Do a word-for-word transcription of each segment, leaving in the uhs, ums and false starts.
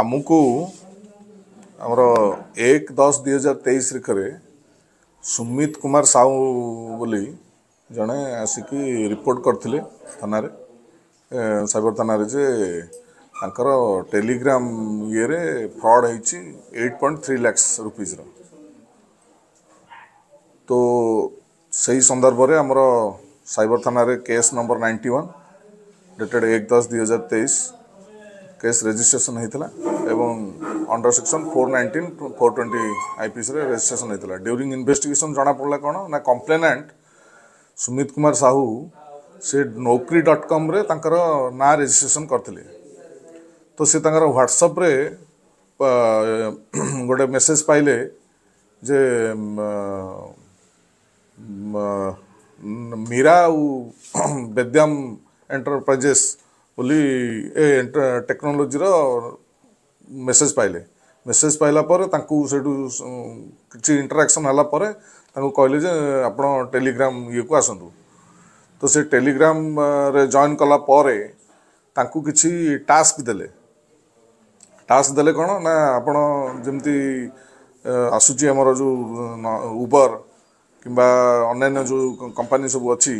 आमको आमर एक दस दुई हजार तेईस रे सुमित कुमार साहू बोली जड़े आसिक रिपोर्ट करते थाना साइबर थाना जे तांकर टेलीग्राम ये रे फ्रॉड होइछि आठ पॉइंट तीन लाख रुपीस रो तो सही संदर्भ में आमर साइबर थाना रे case number ninety one dated एक दस दुई हजार तेईस केस रजिस्ट्रेशन होता एवं under section four nineteen four twenty IPC registration होता। ड्यूरिंग इन्वेस्टिगेशन जना पड़ा कौन ना कंप्लेनेंट सुमित कुमार साहू से नौकरी डट कॉम रे तांकर ना रजिस्ट्रेशन करते तो सी तांकर व्हाट्सएप रे गोटे मेसेज पाइले जे मीरा वेद्यम एंटरप्राइजेस बोली ए टेक्नोलोजी रो मेसेज पाइले मेसेज पाइला पर तांकू सेटू किछि इंटरेक्शन हला पर तांकू कहले जे आपण टेलीग्राम ये को आसंतु तो से टेलीग्राम रे जॉइन कला परे तांकू किछि टास्क देले टास्क देले कोन ना आपण जेमती आसुची हमर जो उबर किंबा अन्य जो कंपनी सब अच्छी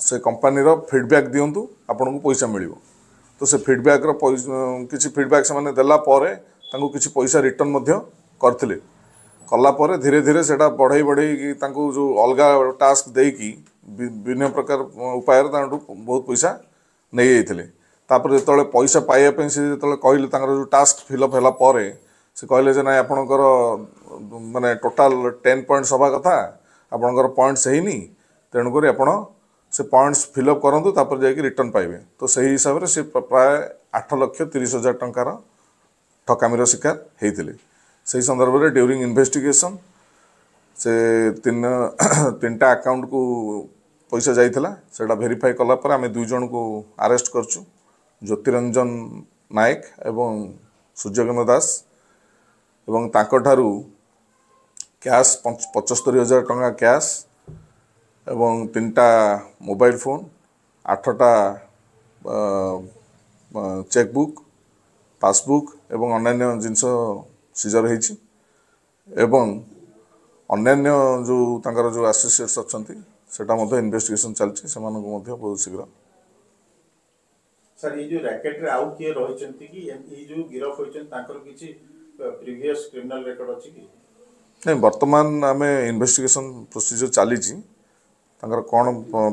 से कंपनी रो फीडबैक दिंतु आपन को पैसा मिलिवो तो से फीडबैक रो किछि फीडबैक से माने देला परे तांको किछि पैसा रिटर्न मध्य करथिले कला परे धीरे धीरे सेटा बढ़ई बढ़ई की तांको जो अलगा टास्क देकी विभिन्न प्रकार उपाय तांको बहुत पैसा नै आइथिले तापर जतले पैसा पाइया पे से जतले कहले तांकर जो टास्क फिलअप हला परे से कहले जे ना आपनकर माने टोटल टेन पॉइंट्स हवा कथा आपनकर पॉइंट्स हेनी तेणुक आप से पॉइंट्स फिलअप करूँ तापर जाकि रिटर्न पाइबे तो सही हिसाब से सी प्राय आठ लक्ष तीस हजार टंकार ठकामीर शिकार होते। सही संदर्भ में ड्यूरिंग इन्वेस्टिगेशन से तीन तीन टा अकाउंट को पैसा जाइला सेटा वेरीफाई कलापर आम दुई जन को अरेस्ट करछु ज्योति रंजन नायक एवं सूर्यकांत दास एवं तांकठारु कैश पचहत्तर हजार टंका कैश एवं तीन टा मोबाइल फोन आठटा चेकबुक पासबुक एवं अन्य जिनस सीजर होइछि एवं अन्य जो तांकर जो एसोसिएट्स अछंती सेटा मध्ये इन्वेस्टिगेशन चलछि सेमान को मध्ये बहुत शीघ्र। सर ये जो रैकेट रे आउ के रहिचंती कि ये जो गिरफ होइचन तांकर किछि प्रीवियस क्रिमिनल रेकॉर्ड अछि कि नहीं वर्तमान आम इन्वेस्टिगेशन प्रोसीजर चलीजी तांकर कौन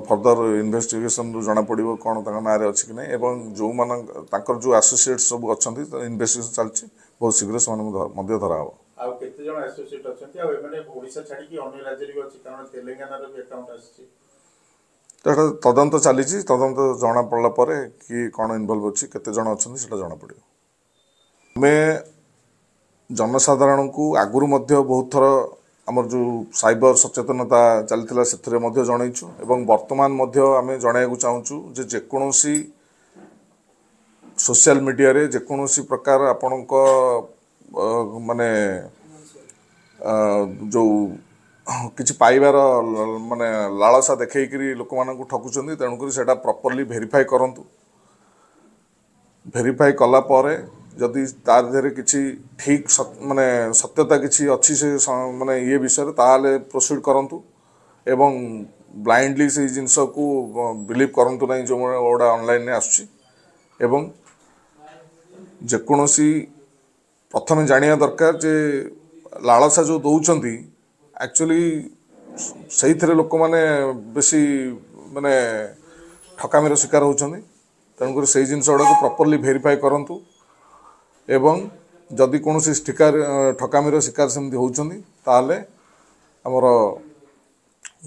फर्दर इन्वेस्टिगेशन रू जना पड़ो कौन तांकर नारे अछि कि नहीं एवं जो मान तांकर जो एसोसिएट सब अच्छा इन्वेस्टिगेशन चलती बहुत शीघ्र से मध्य धरा हो आ केते जन एसोसिएट अछंती आ माने ओडिसा छाडी कि अन्य राज्य रे अछि कारण तेलंगाना रे अकाउंट आछि तटा तदंत चलीजी तदंत जना पड़ला परे कि कौन इन्वॉल्व अछि केते जन अछंती सेटा जना पड़ियो। मैं जनसाधारण को आगुरी बहुत थर आमर जो साइबर सचेतनता चलता से जनईचु एवं वर्तमान आम जनवाक चाहूँ जे जेकोसी सोशल मीडिया रे जेकोसी प्रकार आपण माने जो किसी पाइबार माने लालसा देखक लोक मूँ ठकुं तेणुक से प्रॉपर्ली वेरीफाई करूँ वेरीफाई कला जदि तार देहरे किसी ठीक सत, माने सत्यता किसी अच्छी से माने ये विषय ताले प्रोसीड करूँ एवं ब्लाइंडली से जिनस को बिलीव करूँ ना जो गुड़ा ऑनलाइन आसूँ एवं जेकोसी प्रथम जाना दरकार जे लालसा जो दौरान एक्चुअली सही लोक मैंने बेसी माने ठकामीर शिकार होती तेणुक से जिनस गुड़ा प्रॉपर्ली वेरीफाई करूँ एवं जदि कौन सी ठिकार ठकामीर शिकार सेमती होमर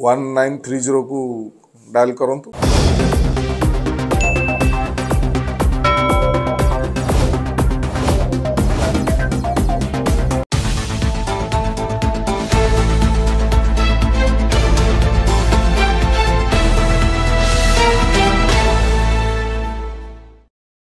वन नाइन थ्री जीरो को डायल करूँ।